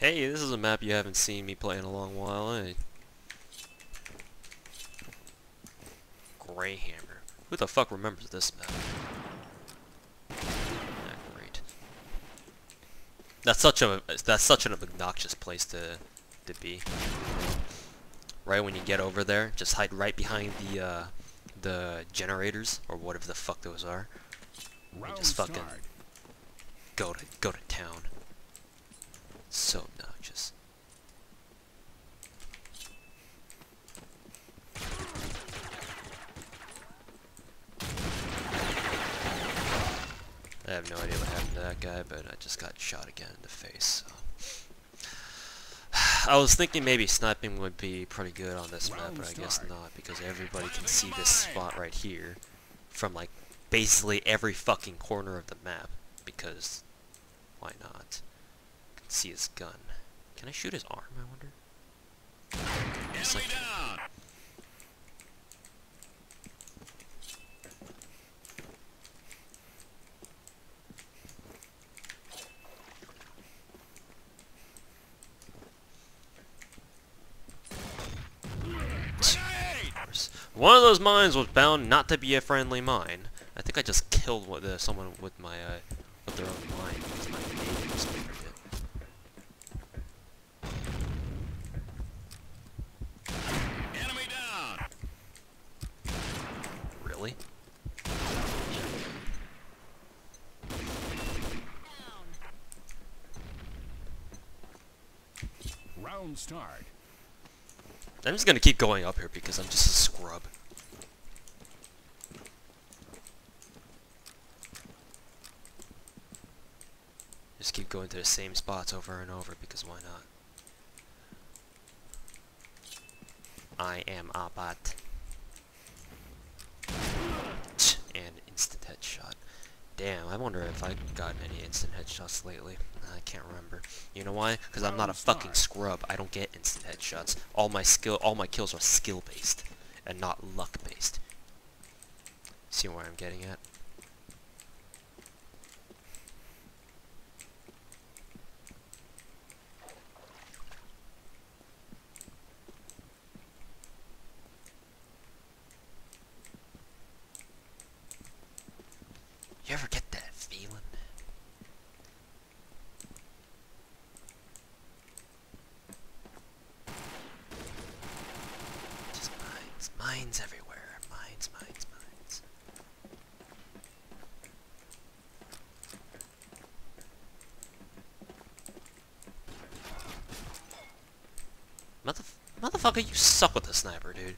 Hey, this is a map you haven't seen me play in a long while, eh? Greyhammer. Who the fuck remembers this map? Not great. That's such an obnoxious place to be. Right when you get over there, just hide right behind the generators or whatever the fuck those are. And just fucking go to town. So obnoxious. I have no idea what happened to that guy, but I just got shot again in the face. So. I was thinking maybe sniping would be pretty good on this map, but I guess not, because everybody can see this spot right here from like basically every fucking corner of the map, because why not? I can see his gun. Can I shoot his arm, I wonder? Just like... One of those mines was bound not to be a friendly mine. I think I just killed someone with my with their own mine. With my native spirit. Enemy down. Really? Down. Round start. I'm just gonna keep going up here because I'm just a scrub. Just keep going to the same spots over and over because why not? I am a bot. And instant headshot. Damn, I wonder if I've gotten any instant headshots lately. I can't remember. You know why? Because I'm not a fucking scrub. I don't get instant headshots. All my kills are skill-based and not luck-based. See where I'm getting at? You ever get that feeling? Just mines. Mines everywhere. Mines, mines, mines. Motherfucker, you suck with the sniper, dude.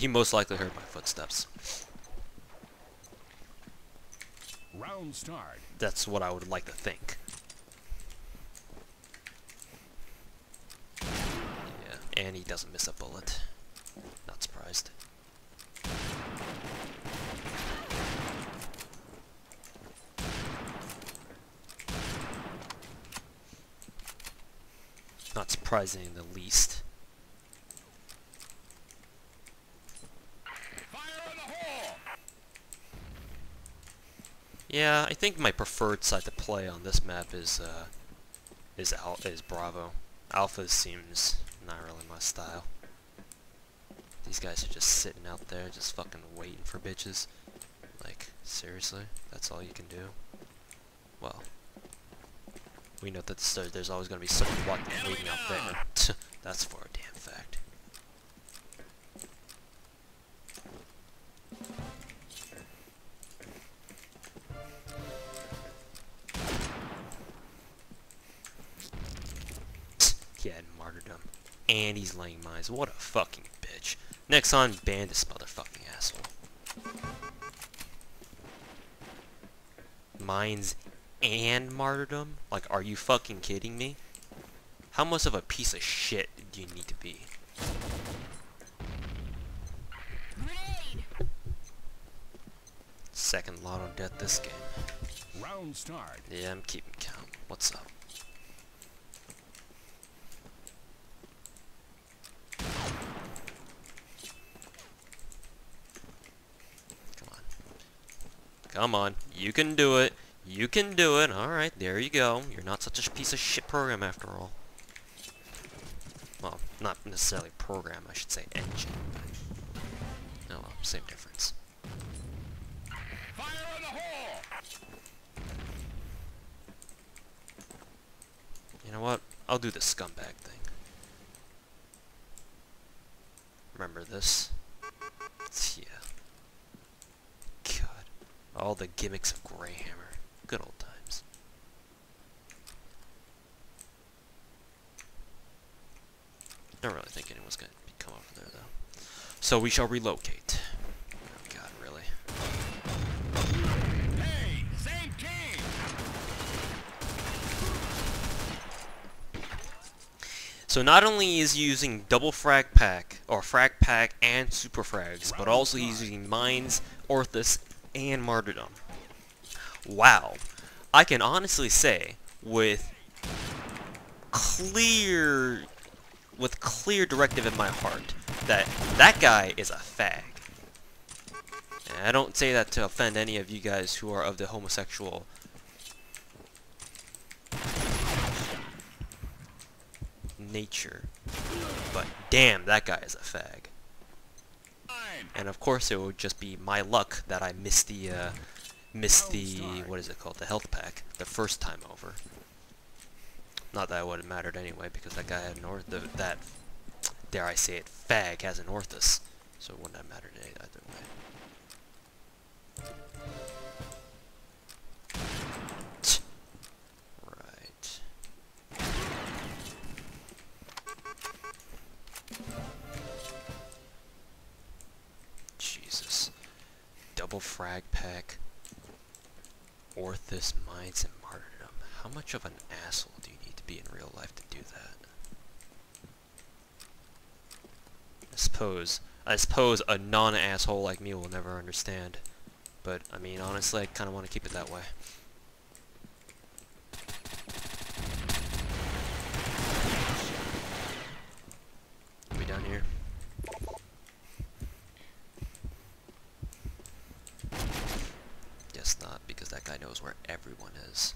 He most likely heard my footsteps. Round start. That's what I would like to think. Yeah, and he doesn't miss a bullet. Not surprised. Not surprising in the least. Yeah, I think my preferred side to play on this map is Bravo. Alpha seems not really my style. These guys are just sitting out there, just fucking waiting for bitches. Like, seriously? That's all you can do? Well, we know that there's always gonna be someone waiting out there. That's for a damn fact. And he's laying mines. What a fucking bitch. Next on, ban this motherfucking asshole. Mines and martyrdom? Like, are you fucking kidding me? How much of a piece of shit do you need to be? Second lotto death this game. Round start. Yeah, I'm keeping count. What's up? Come on. You can do it. You can do it. Alright, there you go. You're not such a piece of shit program after all. Well, not necessarily program, I should say engine. Oh well, same difference. Fire in the hole! You know what? I'll do the scumbag thing. Remember this? Yeah. God. All the gimmicks of Greyhammer. Good old times. Don't really think anyone's going to come over there, though. So we shall relocate. Oh, God, really? Hey, same team. So not only is he using double frag pack, or frag pack and super frags, but also he's using mines, Orthus, and martyrdom. Wow. I can honestly say, with clear directive in my heart, that that guy is a fag. And I don't say that to offend any of you guys who are of the homosexual nature, but damn, that guy is a fag. And of course, it would just be my luck that I missed the what is it called, the health pack, the first time over. Not that it would have mattered anyway, because that guy had an orthus, that, dare I say it, fag has an orthus. So it wouldn't have mattered either way. Right. Jesus. Double frag pack, orthus, mines, and martyrdom. How much of an asshole do you need be in real life to do that? I suppose a non-asshole like me will never understand, but I mean, honestly, I kind of want to keep it that way. Are we down here? Guess not, because that guy knows where everyone is.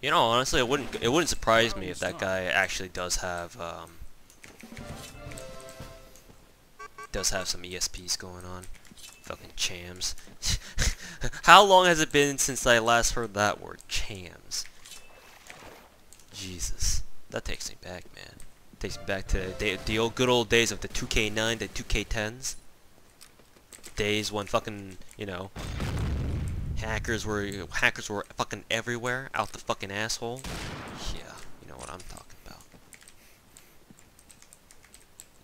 You know, honestly, it wouldn't surprise me if that guy actually does have some ESPs going on. Fucking chams. How long has it been since I last heard that word, chams? Jesus, that takes me back, man. It takes me back to the good old days of the 2K9, the 2K10s. Days when fucking, you know, hackers were fucking everywhere, out the fucking asshole. Yeah, you know what I'm talking about.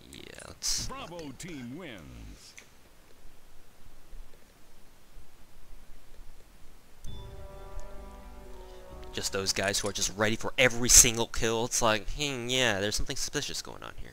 Yeah, let's. Bravo team wins. Just those guys who are just ready for every single kill. It's like, yeah, there's something suspicious going on here.